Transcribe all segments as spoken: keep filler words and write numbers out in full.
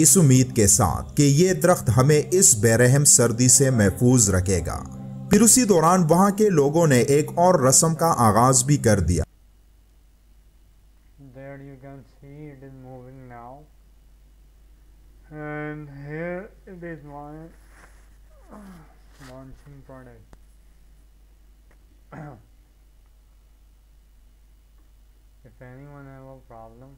اس امید کے ساتھ کہ یہ درخت ہمیں اس بے رحم سردی سے محفوظ رکھے گا۔ پھر اسی دوران وہاں کے لوگوں نے ایک اور رسم کا آغاز بھی کر دیا۔ There you can see it is moving now. And here it is my launching product. If anyone have a problem,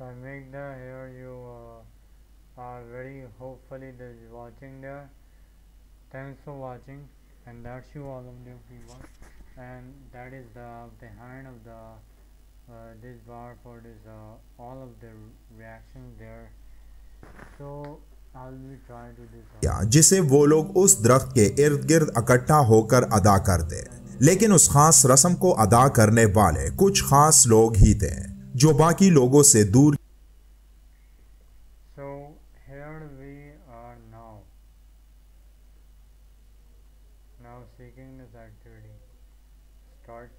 so I make the here you uh, are very hopefully that you're watching there. Thanks for watching, and that's you all of you people, and that is the behind of the uh, this bar for this uh, all of the reactions there. So I'll be trying to do this. جسے وہ لوگ اس درخت کے ارد گرد اکٹھا ہو کر ادا کرتے، لیکن اس خاص رسم کو ادا کرنے والے کچھ خاص لوگ ہی تھے جو باقی لوگوں سے دور۔ So here we are now. Now seeking this activity. Start.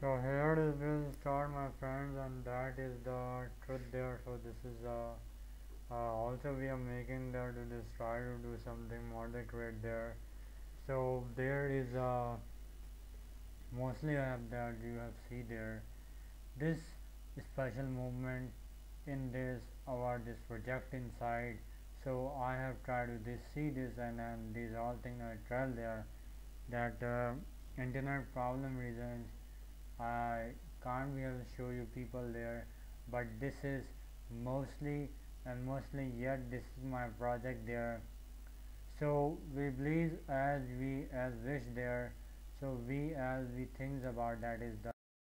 So here it will start, my friends, and that is the truth there. So this is uh, uh, also we are making there to just try to do something moderate there. So there is uh, mostly I have that you have see there this special movement in this our this project inside. So I have tried to this see this and, and these all things I tried there that uh, internet problem reasons I can't really show you people there, but this is mostly and mostly yet this is my project there. So we believe as we as wish there. So we as we think about that is the